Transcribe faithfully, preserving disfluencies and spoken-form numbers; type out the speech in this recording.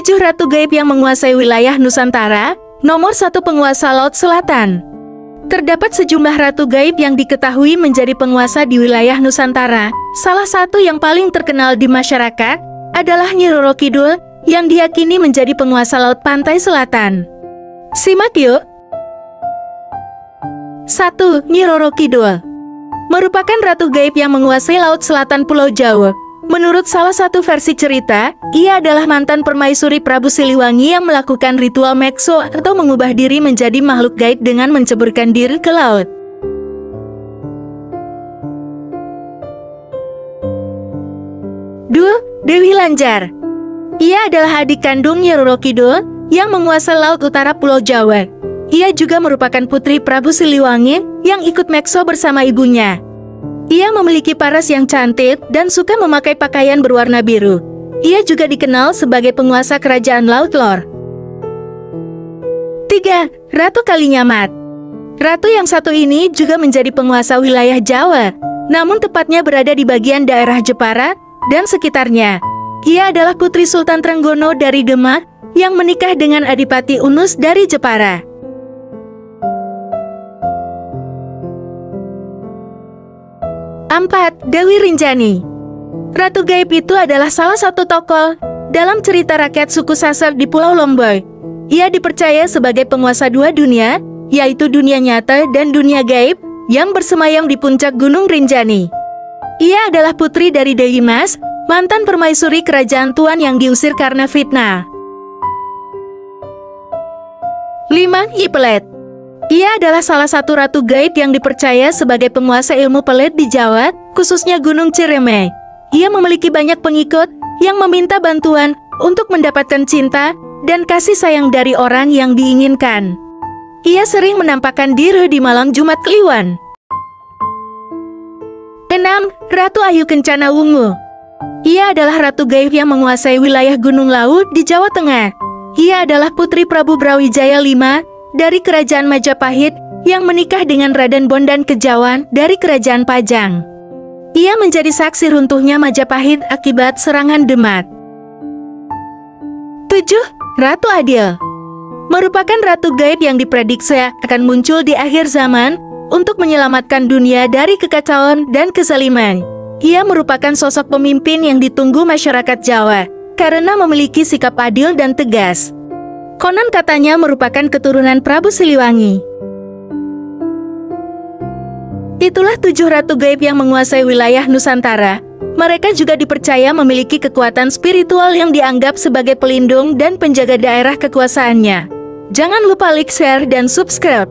Tujuh Ratu Gaib yang menguasai wilayah Nusantara, nomor satu penguasa Laut Selatan. Terdapat sejumlah Ratu Gaib yang diketahui menjadi penguasa di wilayah Nusantara. Salah satu yang paling terkenal di masyarakat adalah Nyi Roro Kidul, yang diyakini menjadi penguasa Laut Pantai Selatan. Simak yuk. satu. Nyi Roro Kidul merupakan Ratu Gaib yang menguasai Laut Selatan Pulau Jawa. Menurut salah satu versi cerita, ia adalah mantan permaisuri Prabu Siliwangi yang melakukan ritual mekso atau mengubah diri menjadi makhluk gaib dengan menceburkan diri ke laut. dua. Dewi Lanjar. Ia adalah adik kandung Nyi Roro Kidul yang menguasai Laut Utara Pulau Jawa. Ia juga merupakan putri Prabu Siliwangi yang ikut mekso bersama ibunya. Ia memiliki paras yang cantik dan suka memakai pakaian berwarna biru. Ia juga dikenal sebagai penguasa kerajaan Laut Lor. tiga. Ratu Kalinyamat. Ratu yang satu ini juga menjadi penguasa wilayah Jawa, namun tepatnya berada di bagian daerah Jepara dan sekitarnya. Ia adalah putri Sultan Trenggono dari Demak yang menikah dengan Adipati Unus dari Jepara. empat. Dewi Rinjani. Ratu Gaib itu adalah salah satu tokoh dalam cerita rakyat suku Sasak di Pulau Lomboy. Ia dipercaya sebagai penguasa dua dunia, yaitu dunia nyata dan dunia gaib, yang bersemayam di puncak Gunung Rinjani. Ia adalah putri dari Dewi Mas, mantan permaisuri kerajaan Tuan yang diusir karena fitnah. lima. Ipelet. Ia adalah salah satu ratu gaib yang dipercaya sebagai penguasa ilmu pelet di Jawa, khususnya Gunung Ciremai. Ia memiliki banyak pengikut yang meminta bantuan untuk mendapatkan cinta dan kasih sayang dari orang yang diinginkan. Ia sering menampakkan diri di malam Jumat Kliwon. enam. Ratu Ayu Kencana Wungu. Ia adalah ratu gaib yang menguasai wilayah Gunung Lawu di Jawa Tengah. Ia adalah putri Prabu Brawijaya lima dari kerajaan Majapahit yang menikah dengan Raden Bondan Kejawan dari kerajaan Pajang. Ia menjadi saksi runtuhnya Majapahit akibat serangan Demak. tujuh. Ratu Adil merupakan ratu gaib yang diprediksi akan muncul di akhir zaman untuk menyelamatkan dunia dari kekacauan dan kezaliman. Ia merupakan sosok pemimpin yang ditunggu masyarakat Jawa karena memiliki sikap adil dan tegas. Konon katanya merupakan keturunan Prabu Siliwangi. Itulah tujuh ratu gaib yang menguasai wilayah Nusantara. Mereka juga dipercaya memiliki kekuatan spiritual yang dianggap sebagai pelindung dan penjaga daerah kekuasaannya. Jangan lupa like, share, dan subscribe.